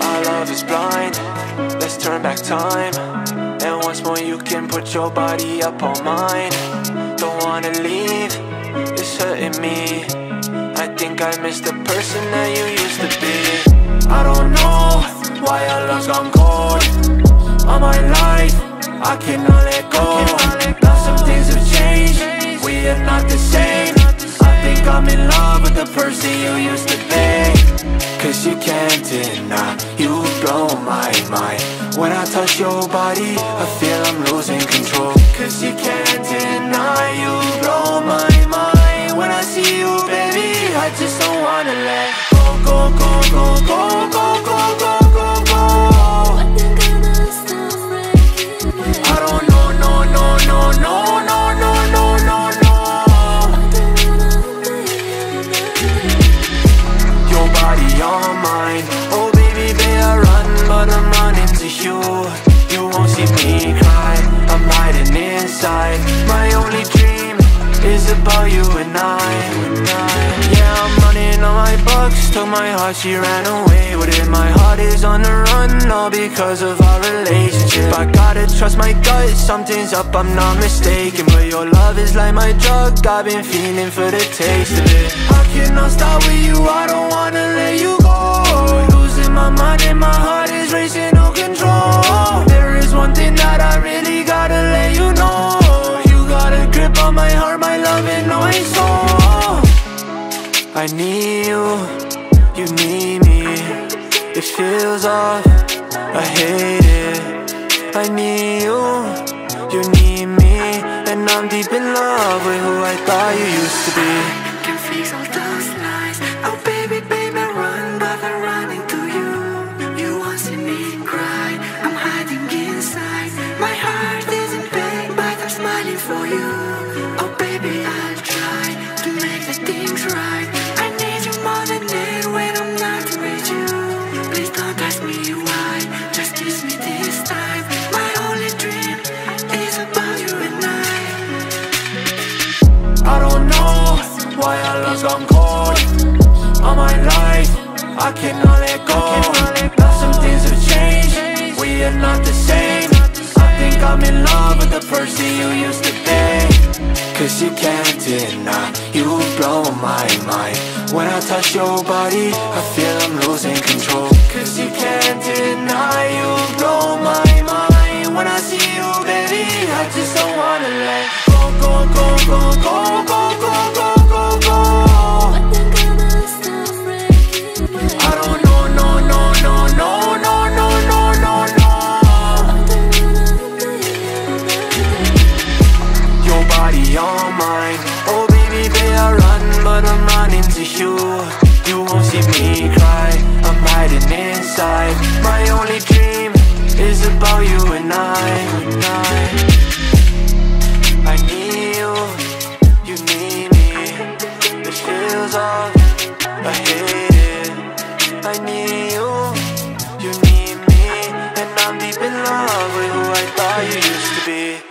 Our love is blind, let's turn back time. And once more you can put your body up on mine. Don't wanna leave, it's hurting me. I think I miss the person that you used to be. I don't know why our love's gone cold. All my life, I cannot let go. Now some things have changed, we are not the same. I think I'm in love with the person you used to be. Cause you can't deny, you blow my mind. When I touch your body, I feel I'm losing control. Cause you can't deny, you blow my mind. When I see you, baby, I just don't wanna let go, go, go, go, go, go, go, go, go, go. I don't know, no, no, no, no, no, no, no, no, no. Your body, you're mine. Oh baby, babe, I run, but I'm running to you. You won't see me cry, I'm hiding inside. My only dream is about you and I. Yeah, I'm running on my bucks, took my heart, she ran away with it. My heart is on the run, all because of our relationship. I gotta trust my gut, something's up, I'm not mistaken. But your love is like my drug, I've been fiending for the taste of it. I cannot stop with you, I don't wanna let you go. Losing my mind and my heart is racing, no control. There is one thing that I really gotta let you know. You got a grip on my heart, my love and my soul. I need you, you need me. It feels off, I hate it. I need you, you need me. And I'm deep in love with who I thought you used to be. I can fix all those lies. Oh baby, baby, run, but I'm running to you. You won't see me cry, I'm hiding inside. My heart is in pain, but I'm smiling for you. Oh baby, I'll try to make the things right. I need you more than ever when I'm not with you. Please don't ask me why, just kiss me this time. My only dream is about you and I. I don't know why our love's gone cold. All my life, I cannot let go. Now some things have changed, we are not the same. I think I'm in love with the person you used to be. Cause you can't deny, you blow my mind. When I touch your body, I feel I'm losing control. Cause you can't deny, you blow my mind. When I see you, baby, I just don't wanna let go, go, go, go, go, go, go, go, go, go. I don't know, no, no, no, no, no, no, no, no, no. Your body, you're mine. Oh baby, babe, I run, but I'm running to you. You won't see me cry, I'm hiding inside. My only dream is about you and I need you, you need me. It feels off, I hate it. I need you, you need me. And I'm deep in love with who I thought you used to be.